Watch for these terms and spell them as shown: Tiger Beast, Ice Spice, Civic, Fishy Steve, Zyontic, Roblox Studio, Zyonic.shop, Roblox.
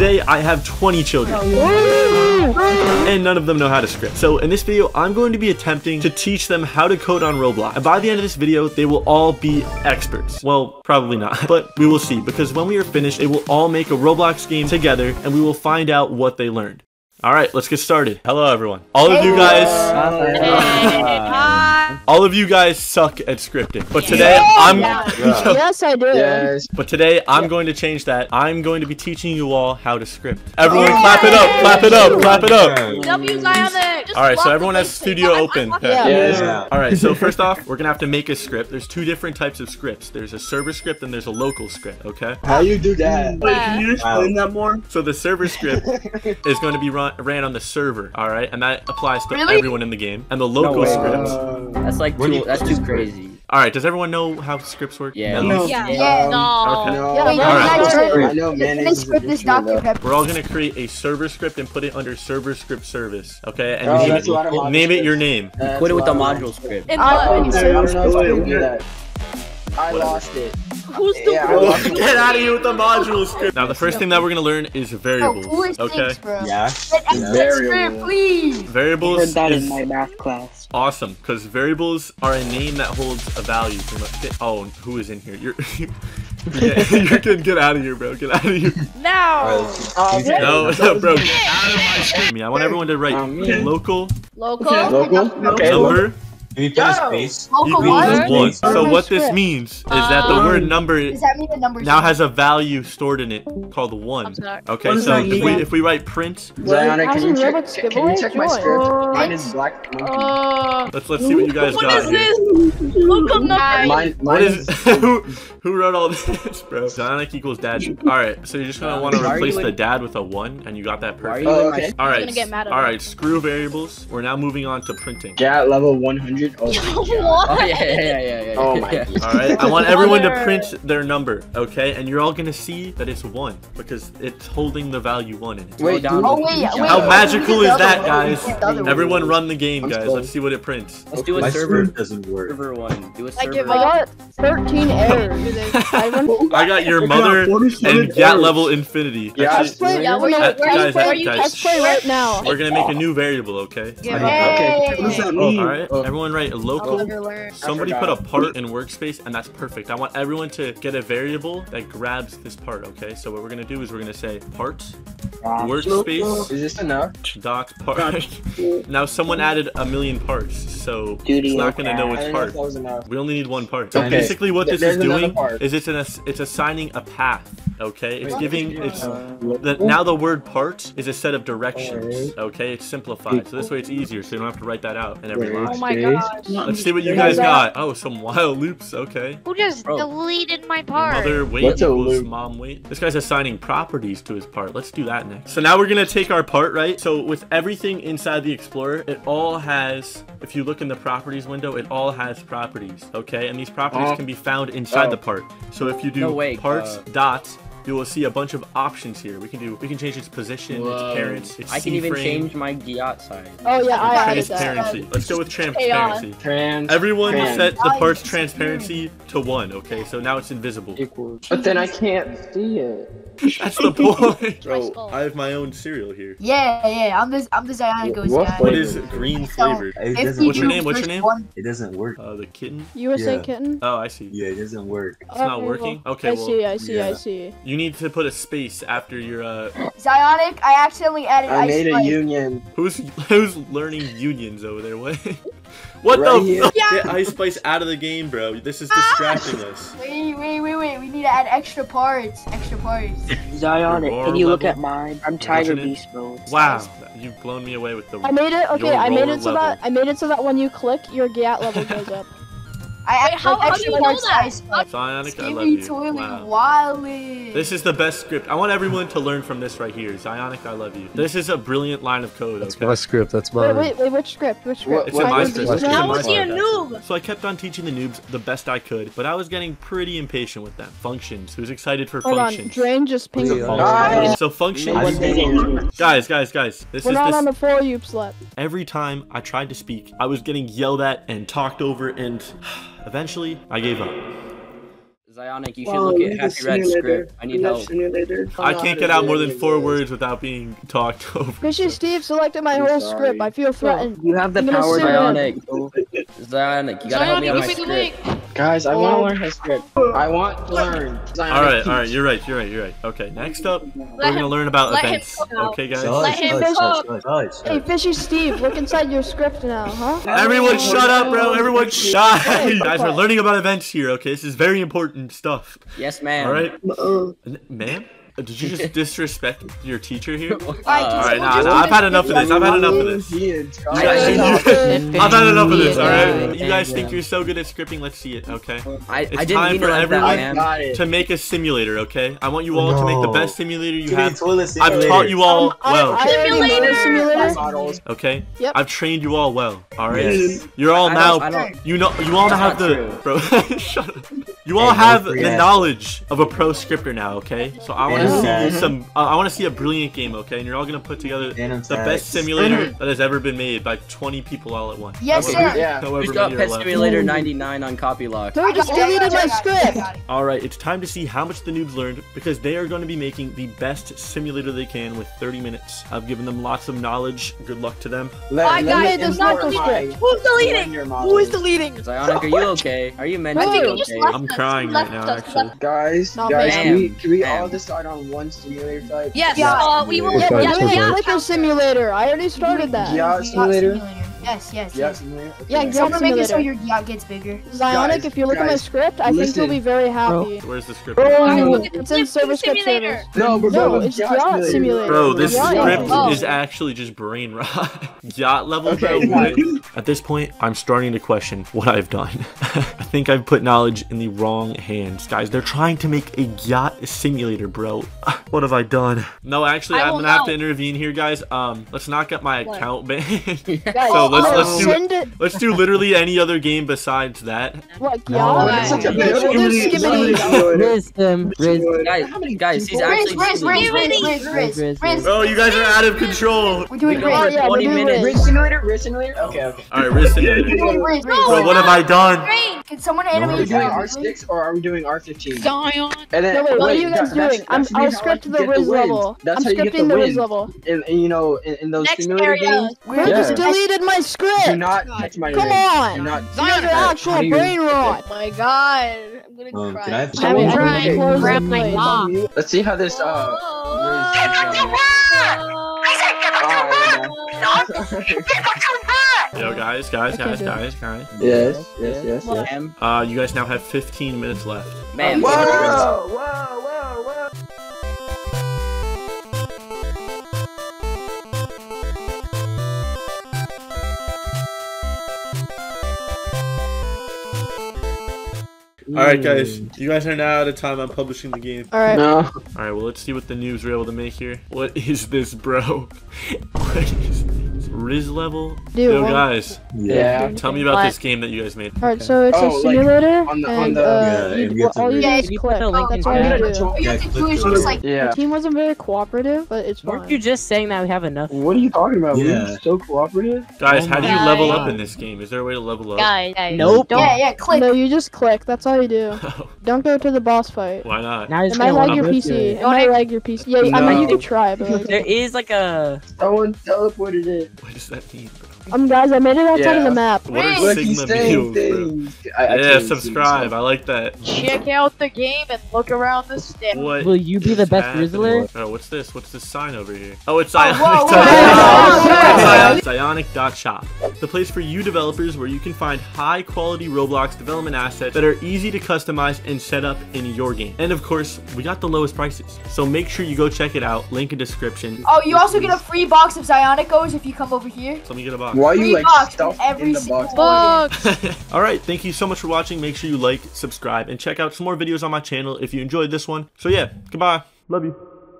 Today I have 20 children, and none of them know how to script. So in this video, I'm going to be attempting to teach them how to code on Roblox. And by the end of this video, they will all be experts. Well, probably not, but we will see, because when we are finished, they will all make a Roblox game together and we will find out what they learned. All right, let's get started. Hello, everyone. All of you guys, all of you guys suck at scripting, but today I'm going to change that. I'm going to be teaching you all how to script. Everyone, clap it up! Clap it up! Clap it up! W Zyonic. All right, so everyone has Studio open. All right, so first off, we're gonna have to make a script. There's two different types of scripts. There's a server script and there's a local script. Okay. How you do that? Wait, can you explain that more? So the server script is going to be ran on the server, all right, and that applies to everyone in the game. And the local scripts. That's like that's too crazy. All right, does everyone know how scripts work? Yeah. No. We're all gonna create a server script and put it under server script service, okay? And name it your name. Put it with the module script. I lost it. Who's the Get out of here with the module script. Now the first thing that we're gonna learn is variables. Okay. Yeah. Variable, please. Variables. I heard that in my math class. Awesome, because variables are a name that holds a value. Oh, who is in here? You're. You can get out of here, bro. Get out of here. No. No, bro. Get out of my script. I want everyone to write local. Okay. Number. Space. So what this means is that the word number now has a value stored in it called 1. Okay, so if we write print, Zyonic, can you check my script? Mine is black monkey. Let's see what you guys got. What is this? Look up number. What is who wrote all this, bro? Zyonic equals dad. All right, so you're just gonna want to replace the dad with a 1, and you got that perfect. All right, screw variables. We're now moving on to printing. Get level 100. Oh my god. All right, I want everyone to print their number, okay? And you're all gonna see that it's 1 because it's holding the value 1 in it. Wait, how magical is that, guys? Everyone run the game, guys. Let's see what it prints. Let's do a server. Doesn't work. Server 1. Do a server. I got 13 errors. I got your mother and gat level infinity. Yeah, guys, right now. We're gonna make a new variable, okay? Okay. What does that mean? All right, everyone. Right, local. Somebody put a part in workspace, and that's perfect. I want everyone to get a variable that grabs this part, okay? So what we're gonna do is we're gonna say part workspace. Is this enough? Dot part. Now someone added a million parts, so it's not gonna know which part. We only need 1 part. So basically, what this is doing is it's assigning a path. Okay, it's giving now the word part is a set of directions. Okay, it's simplified, so this way it's easier, so you don't have to write that out in every line. Oh my gosh! Let's see what you guys got. Oh, some wild loops. Okay. Who just deleted my part? Mother weight equals mom weight. This guy's assigning properties to his part. Let's do that next. So now we're gonna take our part, right? So with everything inside the Explorer, it all has. If you look in the properties window, it all has properties. Okay, and these properties can be found inside the part. So if you do parts dots. You will see a bunch of options here. We can change its position, its parents, its I can even change my giot size. Oh yeah, I added transparency. Let's go with transparency. Everyone set the part's transparency to 1. Okay, so now it's invisible. But then I can't see it. That's the point. Bro, I have my own cereal here. Yeah. I'm the Zyonic guy. What is green flavored? What's your name? It doesn't work. The kitten. USA kitten. Oh, I see. Yeah, it doesn't work. It's not working. Okay. I see. You need to put a space after your Zyonic. I accidentally added. I made a union. Who's learning unions over there? What? What the? Get Ice Spice out of the game, bro. This is distracting us. Wait. We need to add extra parts. Zyonic, can you look at mine? I'm Tiger Beast mode. Wow, you've blown me away with the. I made it. Okay, I made it so that when you click, your Giat level goes up. How do you know that? Zyonic, I love you. Wow. This is the best script. I want everyone to learn from this right here. Zyonic, I love you. This is a brilliant line of code. That's my script. That's mine. Wait, which script? It's in my script. How is he a noob? So I kept on teaching the noobs the best I could, but I was getting pretty impatient with them. Functions. Who's excited for functions? Hold on, Drain just pinged me. So functions. Guys. We're not on the for you slap. Every time I tried to speak, I was getting yelled at and talked over and... Eventually, I gave up. Zyonic, you should look at Happy Red's script. I need help. I can't get out more than 4 words without being talked over. Fishy Steve selected my whole script. I feel threatened. You have the power, Zyonic. Zyonic, you gotta help me on my script. Guys, I want to learn his script. I want to learn. Alright, you're right. Okay, next up, we're gonna learn about events. Okay, guys? Hey, Fishy Steve, look inside your script now, huh? Everyone shut up, bro. Everyone shut up. Guys, we're learning about events here, okay? This is very important stuff. Yes, ma'am. All right. Ma'am? Did you just disrespect your teacher here? Alright, nah, I've had enough of this. I've had enough of this, alright? You guys think you're so good at scripting? Let's see it, okay? It's time for everyone to make a simulator, okay? I want you all to make the best simulator you have. I've taught you all well. Okay? I've trained you all well, alright? You're all now... You all now have the... Bro, shut up. You all have the knowledge of a pro scripter now, okay? So I want to see some. I want to see a brilliant game, okay? And you're all gonna put together the best simulator that has ever been made by 20 people all at once. Yes, sir. Yeah. Who's got Pet Simulator 99 on Copylock? Dude, just deleted my script. All right, it's time to see how much the noobs learned because they are going to be making the best simulator they can with 30 minutes. I've given them lots of knowledge. Good luck to them. My guy does not delete script. Who's deleting? Who is deleting? Zyonic, are you okay? Are you mentally okay? I'm crying right now, actually. Guys, can we all decide on one simulator type? Yes, we will. Yes, simulator. I already started that. Yeah, simulator. Yes, yes. Yes, yes. Yeah, exactly. Make it so your yacht gets bigger. Zyonic, if you look at my script, I think you'll be very happy. Bro. Where's the script? Bro, it's in server script servers. No, it's yacht simulator. Bro, this script is actually just brain rot. Yacht level, bro. At this point, I'm starting to question what I've done. I think I've put knowledge in the wrong hands. Guys, they're trying to make a yacht simulator, bro. What have I done? No, actually, I'm gonna have to intervene here, guys. Let's not get my account banned. So let's do literally any other game besides that. What? Guys, he's actually Riz. Oh, you guys are out of control. We're doing Riz. 20 minutes. Riz simulator. Okay. All right, Riz simulator. Bro, what have I done? Can someone animate? Are we doing R6 or are we doing R15? Zion. What are you guys doing? I'll script the Riz level. I'm scripting the Riz level. And you know, in those simulator games, we just deleted my script. Do not touch my Come on! Do not Zion, actual brain rot. Oh my god, I'm gonna cry. Can I have someone grab my mom? Let's see how this. Give it to back! I said give it to back! No, give it to back! Yo, guys. Yes. You guys now have 15 minutes left. Man, whoa! Alright guys, you guys are now out of time on publishing the game. Alright. No. Alright, well let's see what the noobs were able to make here. What is this, bro? What is this? Riz level? Dude, yo guys. Yeah. Tell me about this game that you guys made. Alright, so it's a simulator. You click. That's what I do. The team wasn't very cooperative, but it's fine. Weren't you just saying that we have enough? What are you talking about? Yeah. We're so cooperative. Guys, how do you level up in this game? Is there a way to level up? Guys. Nope. Yeah, click. No, you just click. That's all. Do. Don't go to the boss fight. Why not? It might lag your PC. It might lag your PC. Yeah, I mean you could try, but like... there is like a. Someone teleported it. What does that mean, bro? Guys, I made it outside of the map. What are Sigma meals, bro? Yeah, subscribe. I like that. Check out the game and look around the stage. Will you be the best Rizzler? Oh, what's this? What's this sign over here? Oh, it's Zyonic.shop. The place for you developers where you can find high-quality Roblox development assets that are easy to customize and set up in your game. And of course, we got the lowest prices. So make sure you go check it out. Link in description. Oh, you also get a free box of Zyonicos if you come over here. So let me get a box. Why are you like stuffed in the box? Alright, thank you so much for watching. Make sure you like, subscribe, and check out some more videos on my channel if you enjoyed this one. So yeah, goodbye. Love you.